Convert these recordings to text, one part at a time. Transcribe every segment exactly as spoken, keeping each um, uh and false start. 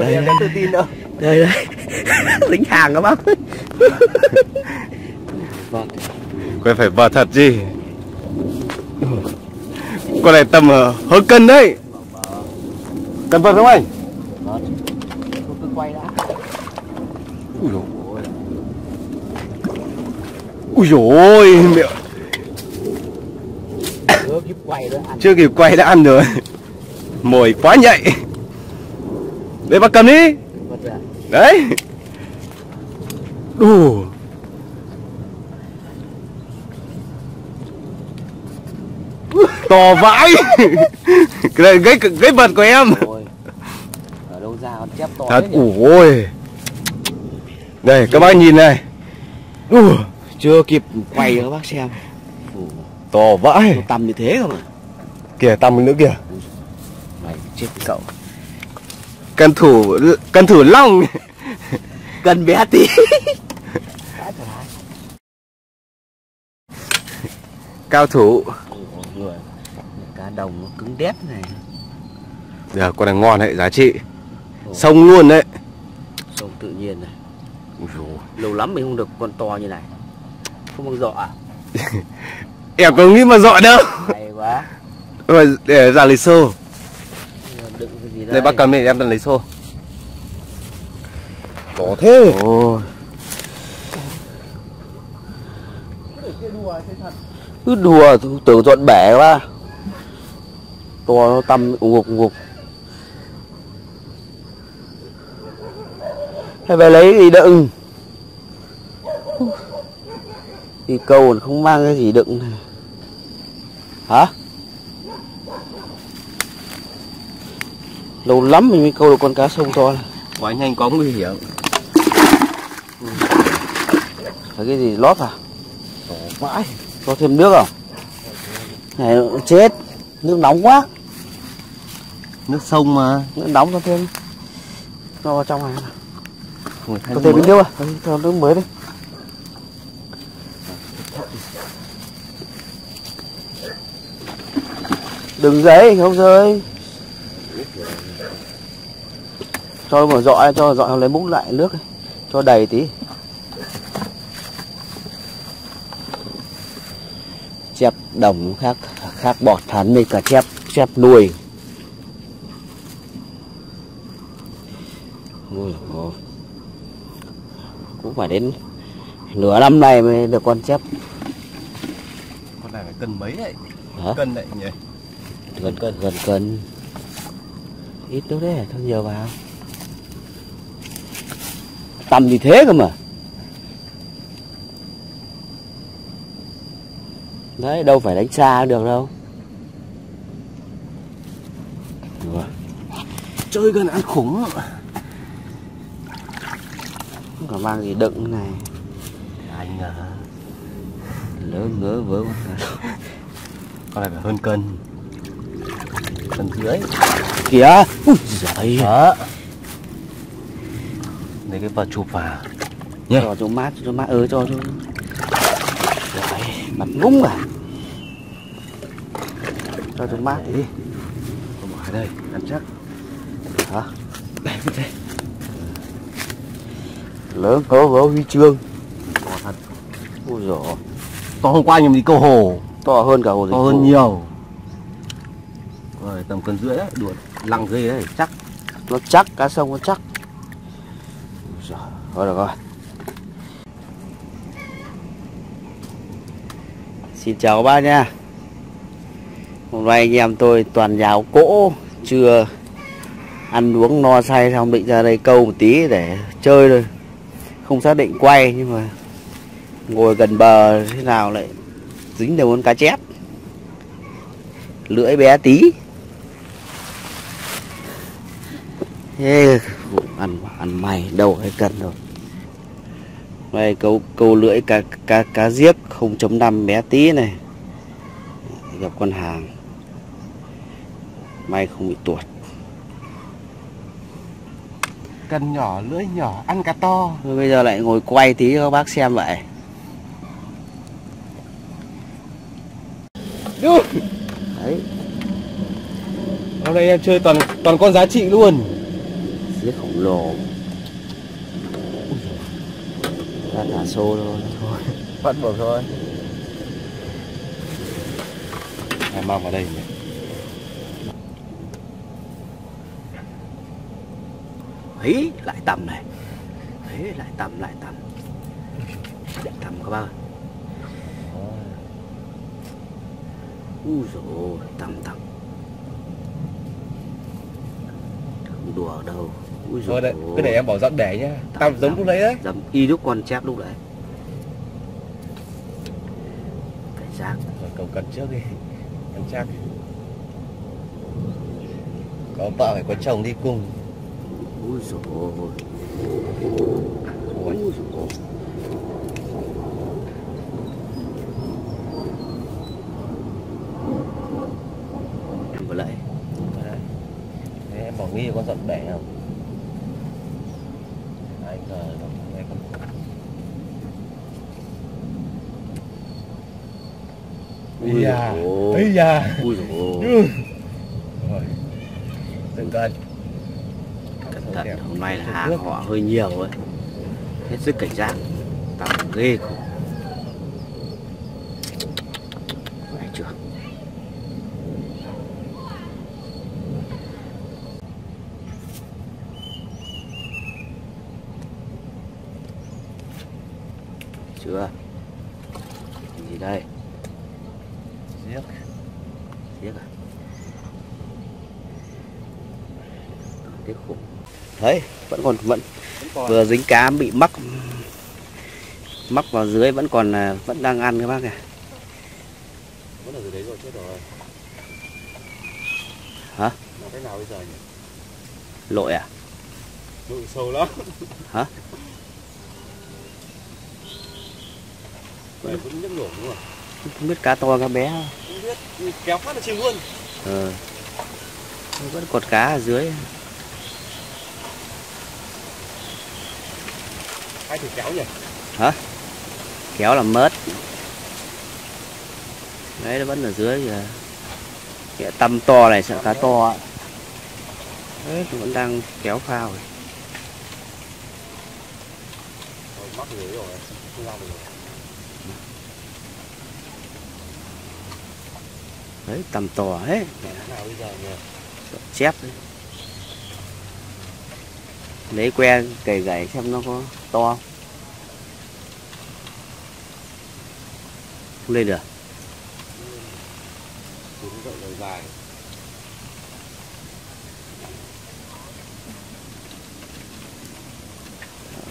Còn đây, em có tự tin đâu. Đây đây. Lính hàng đó bác. Quay phải vờ thật gì. Con này tầm hơn cân đấy. Cân vật không anh? Tôi cứ quay đã. Ui dồi ôi. Ui dồi ôi. Chưa kịp quay đã ăn. Chưa kịp quay đã ăn rồi. Mồi quá nhạy. Đấy bác cầm đi. Đấy. Đủ. To vãi. Cái này cái vật của em. Ở đâu ra con chép to thế nhỉ? Ôi. Đây các bác nhìn này. Ủa, chưa kịp quay cho các bác xem. To vãi. Nó tầm như thế cơ mà. Kìa tầm mình nữa kìa. Mày chết cậu. Cần thủ cần thủ long. Cần bé tí. Cao thủ. Cá đồng nó cứng đét này. Giờ con này ngon đấy, giá trị. Ồ. Sông luôn đấy. Sông tự nhiên này. Lâu lắm mình không được con to như này. Không bằng dọ à? Em có nghĩ mà dọ đâu. Hay quá. Để ra lấy xô. Đựng cái gì đây? Đây bác cầm này, em đang lấy xô. Có thế. Ồ. Cứ đùa, tưởng dọn bẻ quá. To nó tăm ngục ngục. Hay về lấy gì đựng. Thì câu còn không mang cái gì đựng này. Hả? Lâu lắm mình mới câu được con cá sông to này. Quá nhanh có nguy hiểm. Phải cái gì lót à? Tổ vãi. Có thêm nước không? Này chết. Nước nóng quá. Nước sông mà. Nước nóng cho thêm. Cho vào trong này. Có thêm miếng nước à? Cho nước mới đi. Đừng giấy, không rơi. Cho mở dọi, cho dọi lấy múc lại nước. Cho đầy tí. Chép đồng khác khác bọt thắn với cả chép chép nuôi. Ui, ôi. Cũng phải đến nửa năm nay mới được con chép. Con này phải cân mấy đấy? Hả? Cân đấy nhỉ? Gần cân, gần cân. Ít đâu đấy, không nhiều vào. Tầm thì thế cơ mà. Đấy, đâu phải đánh xa được đâu. Ủa. Chơi gần ăn khủng. Không có mang gì đựng này. Anh à. Lỡ ngỡ vớ quá. Con này phải hơn cân. Cân dưới. Kìa. Úi giời. Đó. Lấy cái vợt chụp vào. Nhá. Cho cho mát, cho mát ớ cho cho. Mặt núng à. Cho cho mát đi. Không bỏ đây, ăn chắc. Hả? Đây, đây. Lớn có gấu huy chương. To thật. Ôi giời. To hôm qua nhưng đi câu hồ. To hơn cả hồ. To hơn hồ. Nhiều. Rồi tầm cân rưỡi đấy, đuổi lăng ghê đấy, chắc. Nó chắc, cá sông nó chắc. Ôi giời. Thôi được rồi. Xin chào bác nha. Hôm nay anh em tôi toàn nhào cỗ. Chưa ăn uống no say xong định ra đây câu một tí để chơi thôi. Không xác định quay nhưng mà ngồi gần bờ thế nào lại dính được con cá chép. Lưỡi bé tí. Ê, ăn, ăn mày đâu hay cần rồi. Đây câu câu lưỡi cá cá cá diếc không chấm năm bé tí này. Gặp con hàng. May không bị tuột. Cần nhỏ lưỡi nhỏ ăn cá to. Rồi bây giờ lại ngồi quay tí cho các bác xem vậy. Đấy. Hôm nay em chơi toàn toàn con giá trị luôn. Rất khổng lồ. Ta thả xô thôi, thôi. Bắt buộc thôi. Em mang vào đây nhỉ? Hí, lại tầm này. Hí, lại tầm, lại tầm. Lại tầm các bác ơi. Úi dồi ôi, tầm tầm. Không đùa ở đâu. Úi dồi ôi. Cứ để em bỏ dặm đẻ nhá. Tầm giống lúc đấy đấy. Dặm y lúc con chép lúc đấy. Cảnh giác. Cầu cần trước đi. Em chắc. Có vợ phải có chồng đi cùng. Úi dồi ôi. Úi dồi ôi. Vào lại. Đấy, em bỏ nghi là con dọn bẻ không? Anh giờ nó nghe con. Ui da, ui da. Ui dồi ôi. Từng cân. Cẩn thận, hôm nay là hàng họ hơi nhiều ấy. Hết sức cảnh giác. Tầm ghê khổ. Đấy chưa? Chưa? Cái gì đây? Giếc. Giếc à? Cái khủng. Đấy, vẫn còn vẫn vừa dính cá bị mắc mắc vào dưới vẫn còn vẫn đang ăn các bác ạ. Vẫn ở dưới đấy rồi, chết rồi. Hả? Là cái nào bây giờ nhỉ? Lội à? Lội sâu lắm. Hả? Vẫn nhấp nổ đúng không? Không biết cá to cá bé. Không biết, kéo phát là chìm luôn. Ờ. Vẫn còn cá ở dưới. Ai thử kéo nhỉ? Hả? Kéo là mất. Đấy nó vẫn ở dưới kìa. Cái tăm to này sợ cá to. Đấy vẫn đang kéo phao rồi. Rồi mắc lưới rồi, không ra được rồi. Đấy, tầm to hết. Chép đấy. Lấy que cày gãy xem nó có to không. Không lên được.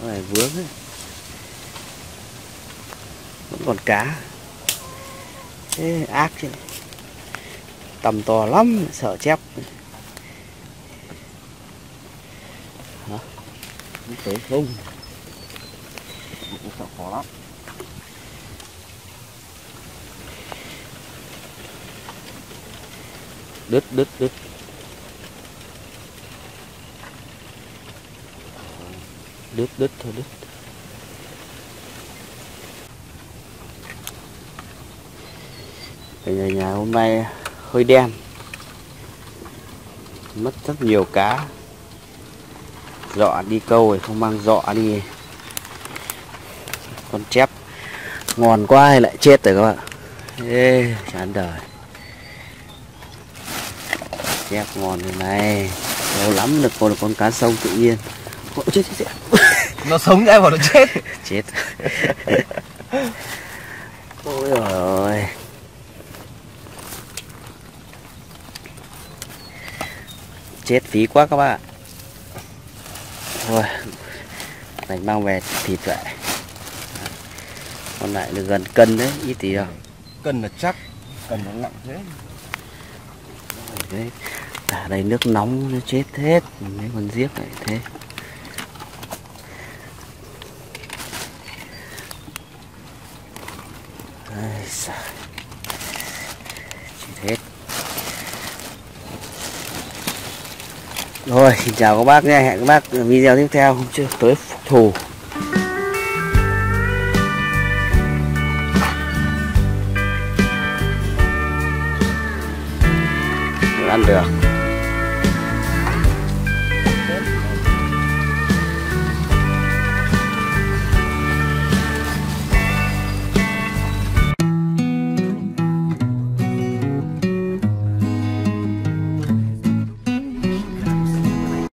Đấy, vướng ấy. Vẫn còn cá. Thế ác chứ. Tầm to lắm, sợ chép. Hả? Không tới không? Sợ khó lắm. Đứt, đứt, đứt. Đứt, đứt thôi, đứt. Ở nhà, nhà hôm nay hơi đen, mất rất nhiều cá. Dọ đi câu rồi không mang dọ đi, con chép ngòn quá hay lại chết rồi các bạn. Ê, chán đời. Chép ngòn này này, lâu lắm được còn con cá sông tự nhiên. Ôi, chết, chết, chết. Nó sống ra mà nó chết. Chết. Ôi trời ơi. Chết phí quá các bạn. Thôi mình mang về thịt vậy. Còn lại được gần cân đấy, ít tí đâu. Cân là chắc, cân nó nặng thế. Đấy, cả đây nước nóng nó chết hết. Mấy con giếc này thế. Ai xa. Chết hết. Rồi, xin chào các bác nha, hẹn các bác ở video tiếp theo, hôm trước tới phục thù. Ăn được.